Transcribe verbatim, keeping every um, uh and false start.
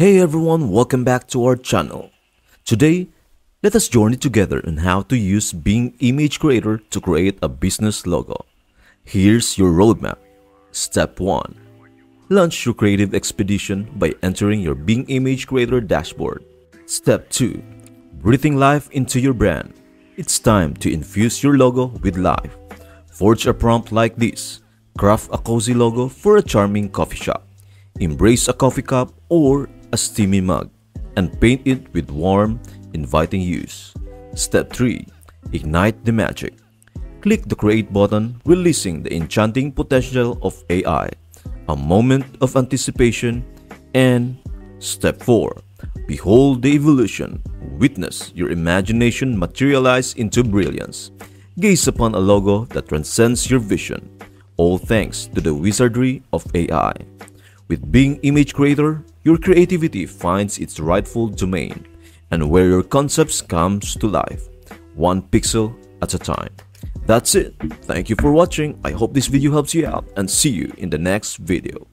Hey everyone, welcome back to our channel. Today, let us journey together on how to use Bing Image Creator to create a business logo. Here's your roadmap. Step one. Launch your creative expedition by entering your Bing Image Creator dashboard. Step two. Breathing life into your brand. It's time to infuse your logo with life. Forge a prompt like this. Craft a cozy logo for a charming coffee shop. Embrace a coffee cup or a steamy mug and paint it with warm, inviting hues. Step three. Ignite the magic. Click the Create button, releasing the enchanting potential of A I, a moment of anticipation, and Step four. Behold the evolution. Witness your imagination materialize into brilliance. Gaze upon a logo that transcends your vision, all thanks to the wizardry of A I. With Bing Image Creator, your creativity finds its rightful domain and where your concepts comes to life, one pixel at a time. That's it. Thank you for watching. I hope this video helps you out and see you in the next video.